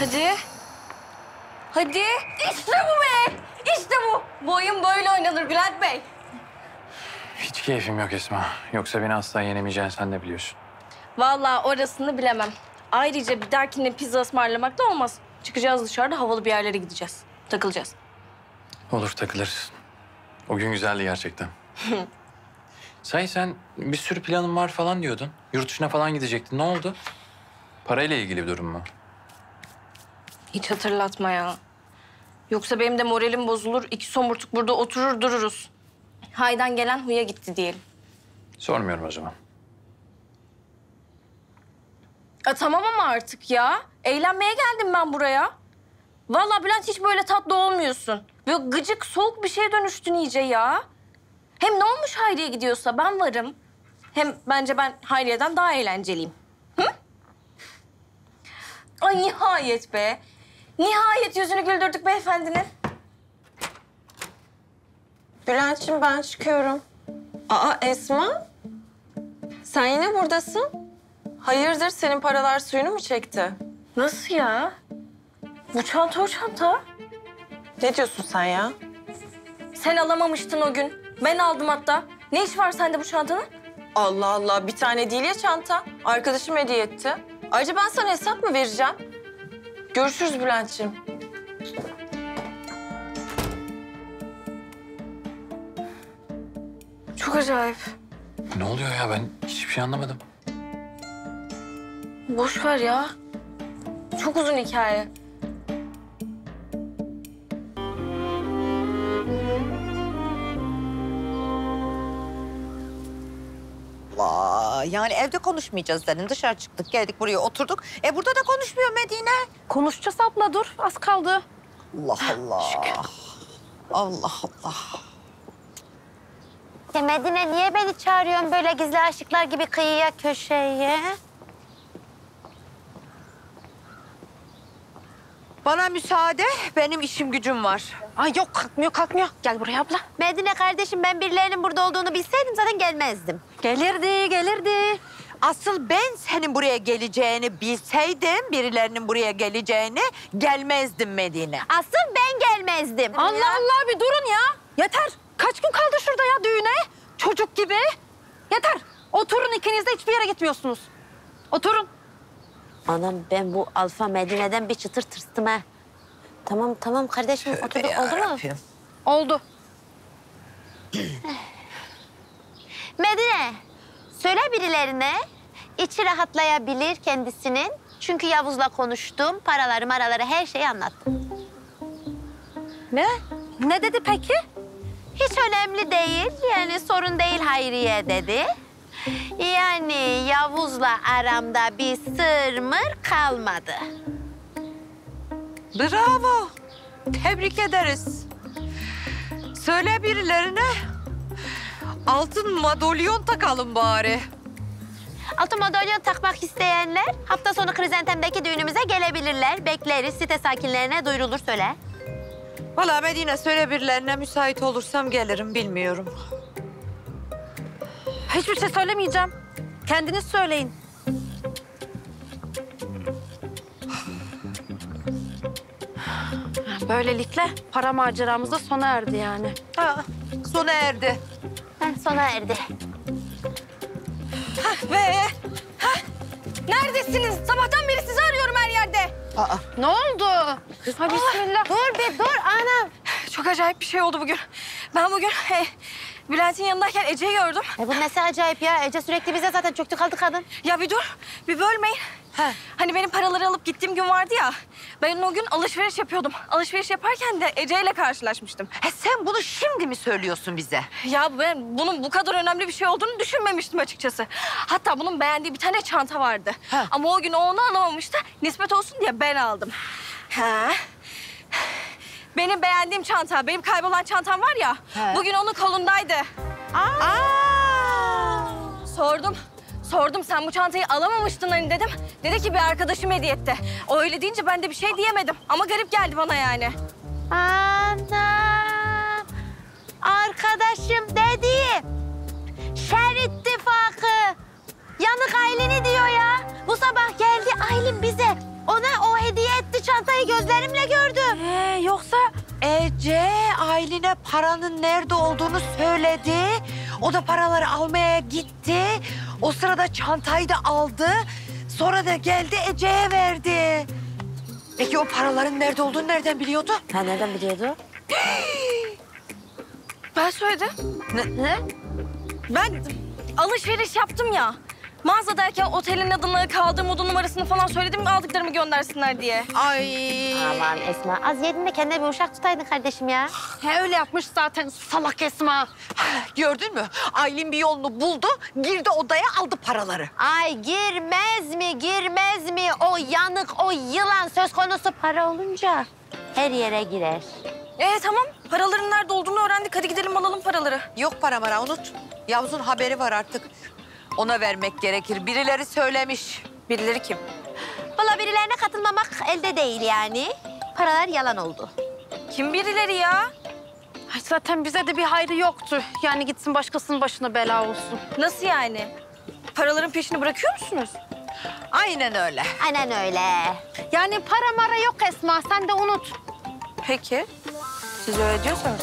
Hadi. Hadi. İşte bu be. İşte bu. Bu oyun böyle oynanır Bülent Bey. Hiç keyfim yok Esma. Yoksa beni asla yenemeyeceğini sen de biliyorsun. Vallahi orasını bilemem. Ayrıca bir dahakine pizza ısmarlamak da olmaz. Çıkacağız dışarıda, havalı bir yerlere gideceğiz. Takılacağız. Olur, takılırız. O gün güzeldi gerçekten. Say sen bir sürü planın var falan diyordun. Yurt dışına falan gidecektin. Ne oldu? Parayla ilgili bir durum mu? Hiç hatırlatma ya. Yoksa benim de moralim bozulur. İki somurtuk burada oturur dururuz. Haydan gelen huya gitti diyelim. Sormuyorum o zaman. Ya tamam ama artık ya. Eğlenmeye geldim ben buraya. Vallahi Bülent hiç böyle tatlı olmuyorsun. Böyle gıcık, soğuk bir şeye dönüştün iyice ya. Hem ne olmuş Hayriye gidiyorsa ben varım. Hem bence ben Hayriye'den daha eğlenceliyim. Hı? Ay nihayet be. Nihayet yüzünü güldürdük beyefendinin. Bülent'ciğim ben çıkıyorum. Aa Esma. Sen yine buradasın. Hayırdır senin paralar suyunu mu çekti? Nasıl ya? Bu çanta o çanta. Ne diyorsun sen ya? Sen alamamıştın o gün. Ben aldım hatta. Ne iş var sende bu çantanın? Allah Allah, bir tane değil ya çanta. Arkadaşım hediye etti. Ayrıca ben sana hesap mı vereceğim? Görüşürüz Bülent'ciğim. Çok acayip. Ne oluyor ya? Ben hiçbir şey anlamadım. Boş ver ya. Çok uzun hikaye. Yani evde konuşmayacağız dedin. Dışarı çıktık, geldik buraya oturduk. Burada da konuşmuyor Medine. Konuşacağız abla, dur. Az kaldı. Allah Allah. Şükür. Allah Allah. Ya Medine niye beni çağırıyorsun böyle gizli aşıklar gibi kıyıya köşeye? Bana müsaade, benim işim gücüm var. Ay yok, kalkmıyor, kalkmıyor. Gel buraya abla. Medine kardeşim, ben birilerinin burada olduğunu bilseydim zaten gelmezdim. Gelirdi, gelirdi. Asıl ben senin buraya geleceğini bilseydim, birilerinin buraya geleceğini gelmezdim Medine. Asıl ben gelmezdim. Allah ya. Allah, bir durun ya. Yeter. Kaç gün kaldı şurada ya düğüne? Çocuk gibi. Yeter. Oturun ikiniz de hiçbir yere gitmiyorsunuz. Oturun. Anam ben bu alfa Medine'den bir çıtır tırstım ha. Tamam tamam kardeşim oturduk, oldu mu? Oldu. Medine söyle birilerine içi rahatlayabilir kendisinin. Çünkü Yavuz'la konuştum, paraları maraları her şeyi anlattım. Ne? Ne dedi peki? Hiç önemli değil yani sorun değil Hayriye dedi. Yani Yavuz'la aramda bir sırmır kalmadı. Bravo. Tebrik ederiz. Söyle birilerine altın madalyon takalım bari. Altın madalyon takmak isteyenler hafta sonu Krizentem'deki düğünümüze gelebilirler. Bekleriz. Site sakinlerine duyurulur söyle. Vallahi Medine söyle birilerine müsait olursam gelirim bilmiyorum. Hiçbir şey söylemeyeceğim. Kendiniz söyleyin. Böylelikle para maceramız da sona erdi yani. Ha, sona erdi. Ha, sona erdi. Hah be! Hah! Neredesiniz? Sabahtan beri sizi arıyorum her yerde. Aa. Ne oldu? Ha, bismillah. Dur be, dur anam. Çok acayip bir şey oldu bugün. Ben bugün... Bülent'in yanındayken Ece'yi gördüm. Bu mesaj acayip ya. Ece sürekli bize zaten çöktü kaldı kadın. Ya bir dur, bir bölmeyin. He. Hani benim paraları alıp gittiğim gün vardı ya. Ben o gün alışveriş yapıyordum. Alışveriş yaparken de Ece'yle karşılaşmıştım. He sen bunu şimdi mi söylüyorsun bize? Ya ben bunun bu kadar önemli bir şey olduğunu düşünmemiştim açıkçası. Hatta bunun beğendiği bir tane çanta vardı. He. Ama o gün onu alamamıştı. Nispet olsun diye ben aldım. He. Benim beğendiğim çanta, benim kaybolan çantam var ya, he, bugün onun kolundaydı. Aa. Aa. Sordum sen bu çantayı alamamıştın hani dedim. Dedi ki bir arkadaşım hediye etti. O öyle deyince ben de bir şey diyemedim ama garip geldi bana yani. Anam, arkadaşım dediği şer ittifakı, yanık Aylin'i diyor ya. Bu sabah geldi Aylin bize, ona o hediye etti çantayı. Aylin'e paranın nerede olduğunu söyledi. O da paraları almaya gitti. O sırada çantayı da aldı. Sonra da geldi Ece'ye verdi. Peki o paraların nerede olduğunu nereden biliyordu? Ha, nereden biliyordu? Ben söyledim. Ne? Ben alışveriş yaptım ya. Mağazadayken otelin adını, kaldığım oda numarasını falan söyledim. Aldıklarımı göndersinler diye. Ay. Aman Esma, az yedin de kendine bir uşak tutaydın kardeşim ya. He, öyle yapmış zaten salak Esma. Gördün mü? Aylin bir yolunu buldu, girdi odaya, aldı paraları. Ay girmez mi? O yanık, o yılan söz konusu para olunca her yere girer. Tamam. Paraların nerede olduğunu öğrendik. Hadi gidelim alalım paraları. Yok para unut. Yavuz'un haberi var artık. Ona vermek gerekir. Birileri söylemiş. Birileri kim? Vallahi birilerine katılmamak elde değil yani. Paralar yalan oldu. Kim birileri ya? Ay zaten bize de bir hayrı yoktu. Yani gitsin başkasının başına bela olsun. Nasıl yani? Paraların peşini bırakıyor musunuz? Aynen öyle. Yani para mara yok Esma. Sen de unut. Peki. Siz öyle diyorsanız.